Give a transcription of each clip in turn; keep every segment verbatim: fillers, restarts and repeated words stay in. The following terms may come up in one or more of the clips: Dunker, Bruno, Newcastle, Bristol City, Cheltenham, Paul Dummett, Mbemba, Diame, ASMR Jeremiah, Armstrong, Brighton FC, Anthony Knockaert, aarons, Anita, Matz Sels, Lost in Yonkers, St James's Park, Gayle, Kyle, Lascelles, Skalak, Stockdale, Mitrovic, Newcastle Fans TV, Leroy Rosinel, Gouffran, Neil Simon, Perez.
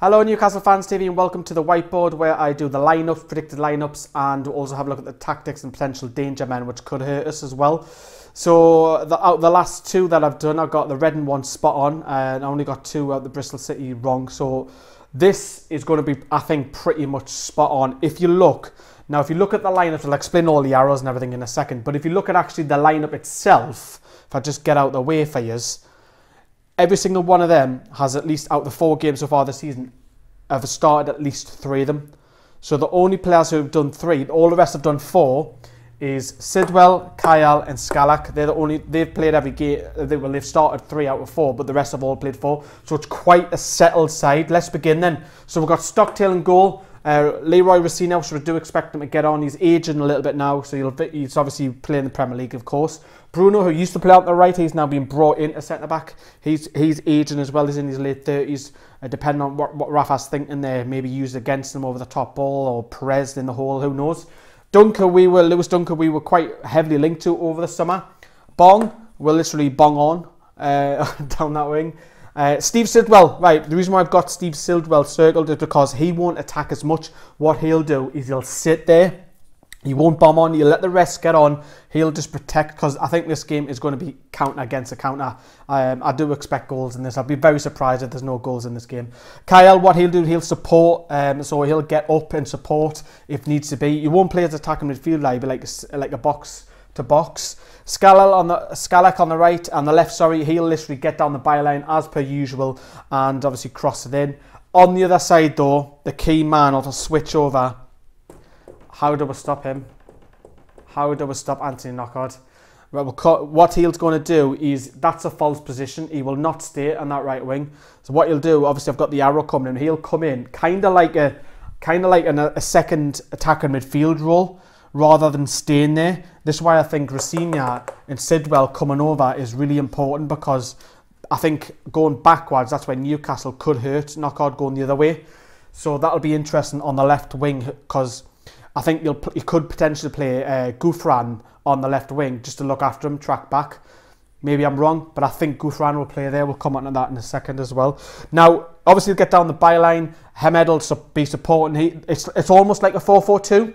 Hello Newcastle Fans T V and welcome to the whiteboard where I do the lineups, predicted lineups, and also have a look at the tactics and potential danger men which could hurt us as well. So the, out the last two that I've done, I've got the red and one spot on, and I only got two out the Bristol City wrong. So this is going to be, I think, pretty much spot on. If you look, now if you look at the lineups, I'll explain all the arrows and everything in a second, but if you look at actually the lineup itself, if I just get out the way for yous, every single one of them has, at least out the four games so far this season, have started at least three of them. So the only players who have done three, all the rest have done four, is Sidwell, Kyle and Skalak. They're the only, they've played every game, they, well, they've started three out of four, but the rest have all played four. So it's quite a settled side. Let's begin then. So we've got Stockdale in goal. Uh, Leroy Rosinel, so we do expect him to get on. He's aging a little bit now, so he'll, he's obviously playing the Premier League, of course. Bruno, who used to play out the right, he's now been brought in as centre-back. He's he's aging as well. He's in his late thirties. Uh, depending on what, what Rafa's thinking there, maybe used against him over the top ball, or Perez in the hole, who knows. Dunker, we were, Lewis Dunker, we were quite heavily linked to over the summer. Bong, we're literally bong on uh, down that wing. Uh, Steve Sidwell, right, the reason why I've got Steve Sidwell circled is because he won't attack as much. What he'll do is he'll sit there, he won't bomb on, he'll let the rest get on, he'll just protect, because I think this game is going to be counter against a counter. Um, I do expect goals in this. I'd be very surprised if there's no goals in this game. Kyle, what he'll do, he'll support, um, so he'll get up and support if needs to be. You won't play as attacking midfielder, he'll be like, like a box to box. Skalak on the Skalak on the right and the left, sorry, he'll literally get down the byline as per usual and obviously cross it in. On the other side though, the key man will switch over. How do we stop him? How do we stop Anthony Knockaert? Right, we'll cut, what he's going to do is, that's a false position. He will not stay on that right wing. So what he'll do, obviously I've got the arrow coming in, he'll come in kind of like a kind of like an, a second attacking midfield role, rather than staying there. This is why I think Rosinha and Sidwell coming over is really important, because I think going backwards, that's where Newcastle could hurt Knockaert going the other way. So that'll be interesting on the left wing, because I think you'll, you could potentially play uh, Gouffran on the left wing just to look after him, track back. Maybe I'm wrong, but I think Gouffran will play there. We'll come on to that in a second as well. Now, obviously, he'll get down the byline. Hemed will be supporting. He, it's, it's almost like a four four two.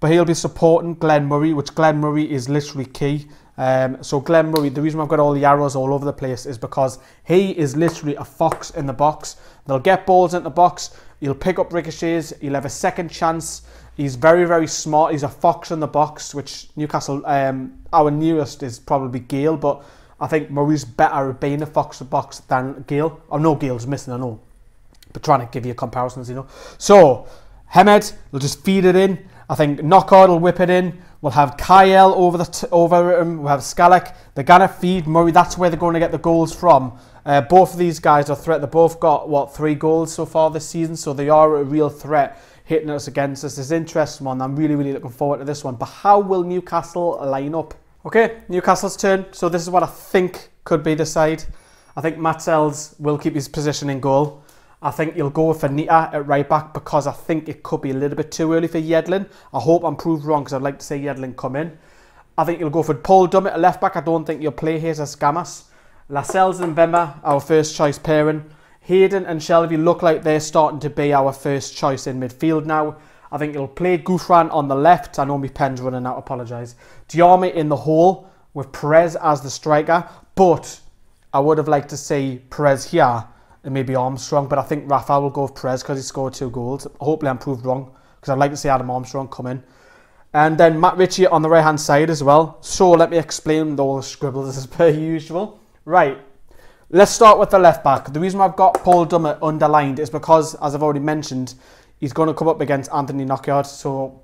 But he'll be supporting Glenn Murray, which Glenn Murray is literally key. Um, so Glenn Murray, the reason I've got all the arrows all over the place is because he is literally a fox in the box. They'll get balls in the box. He'll pick up ricochets. He'll have a second chance. He's very, very smart. He's a fox in the box, which Newcastle, um, our nearest is probably Gayle. But I think Murray's better at being a fox in the box than Gayle. I know Gale's missing, I know. But trying to give you comparisons, you know. So Hemed will just feed it in. I think Knockaert will whip it in. We'll have Kyle over the t over him. We'll have Skalak. They're going to feed Murray. That's where they're going to get the goals from. Uh, both of these guys are threat. They've both got, what, three goals so far this season. So they are a real threat hitting us against us. This is an interesting one. I'm really, really looking forward to this one. But how will Newcastle line up? Okay, Newcastle's turn. So this is what I think could be the side. I think Matz Sels will keep his position in goal. I think he'll go for Anita at right back, because I think it could be a little bit too early for Yedlin. I hope I'm proved wrong, because I'd like to see Yedlin come in. I think he'll go for Paul Dummett at left back. I don't think he'll play here as a Scamas. Lascelles and Mbemba, our first choice pairing. Hayden and Shelvey look like they're starting to be our first choice in midfield now. I think he'll play Gouffran on the left. I know my pen's running out, apologise. Diame in the hole with Perez as the striker. But I would have liked to see Perez here. And maybe Armstrong, but I think Rafa will go with Perez because he scored two goals. Hopefully I'm proved wrong, because I'd like to see Adam Armstrong come in. And then Matt Ritchie on the right-hand side as well. So let me explain all the scribbles as per usual. Right, let's start with the left-back. The reason I've got Paul Dummett underlined is because, as I've already mentioned, he's going to come up against Anthony Knockaert, so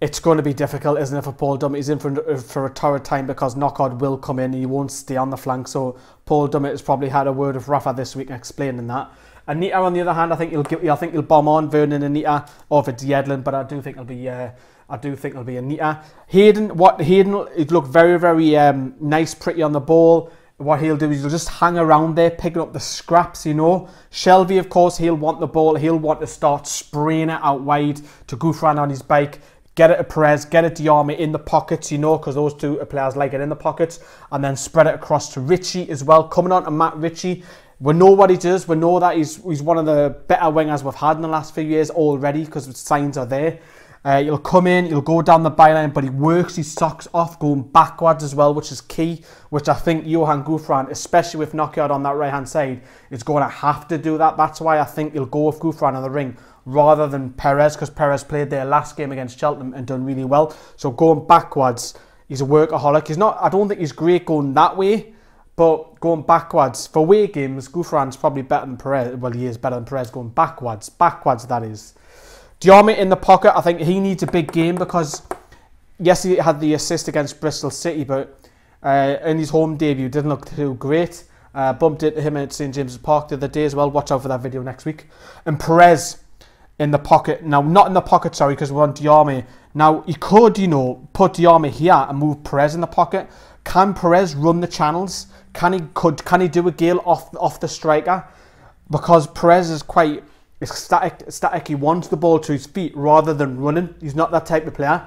it's going to be difficult, isn't it, for Paul Dummett? He's in for, for a torrid time, because Knockaert will come in. He won't stay on the flank. So Paul Dummett has probably had a word with Rafa this week explaining that. Anita, on the other hand, I think he'll give, I think he'll bomb on Vernon and Anita, or if it's Yedlin, but I do think it'll be uh, I do think it'll be Anita. Hayden, what Hayden, it looked very very um, nice, pretty on the ball. What he'll do is he'll just hang around there, picking up the scraps, you know. Shelvey, of course, he'll want the ball. He'll want to start spraying it out wide to Gouffran on his bike. Get it to Perez, get it to Diame in the pockets, you know, because those two players like it in the pockets. And then spread it across to Ritchie as well. Coming on to Matt Ritchie, We know what he does. We know that he's, he's one of the better wingers we've had in the last few years already, because the signs are there. Uh, he'll come in, he'll go down the byline, but he works his socks off going backwards as well, which is key, which I think Johan Gouffran, especially with Knockaert on that right-hand side, is going to have to do that. That's why I think he'll go with Gouffran in the ring rather than Perez, because Perez played their last game against Cheltenham and done really well. So going backwards, he's a workaholic. He's not, I don't think he's great going that way, but going backwards, for away games, Gouffran's probably better than Perez. Well, he is better than Perez going backwards. Backwards, that is. Diame in the pocket, I think he needs a big game because, yes, he had the assist against Bristol City, but uh, in his home debut, didn't look too great. Uh, bumped into him at St James's Park the other day as well. Watch out for that video next week. And Perez in the pocket. Now, not in the pocket, sorry, because we want Diame. Now, he could, you know, put Diame here and move Perez in the pocket. Can Perez run the channels? Can he, could, can he do a Gayle off, off the striker? Because Perez is quite... It's static, static, he wants the ball to his feet rather than running. He's not that type of player.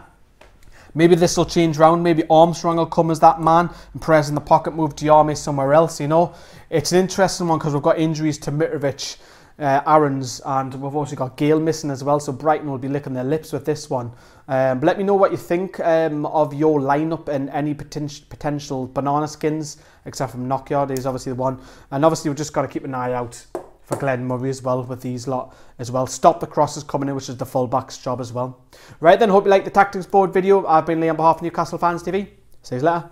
Maybe this will change round. Maybe Armstrong will come as that man and Perez in the pocket, move Diame somewhere else, you know. It's an interesting one because we've got injuries to Mitrovic, uh, Aarons, and we've also got Gayle missing as well, so Brighton will be licking their lips with this one. Um, let me know what you think um, of your lineup and any poten potential banana skins, except from Knockaert, he's obviously the one. And obviously we've just got to keep an eye out for Glenn Murray as well with these lot as well. Stop the crosses coming in, which is the fullback's job as well. Right then, hope you liked the tactics board video. I've been Lee on behalf of Newcastle Fans T V. See you later.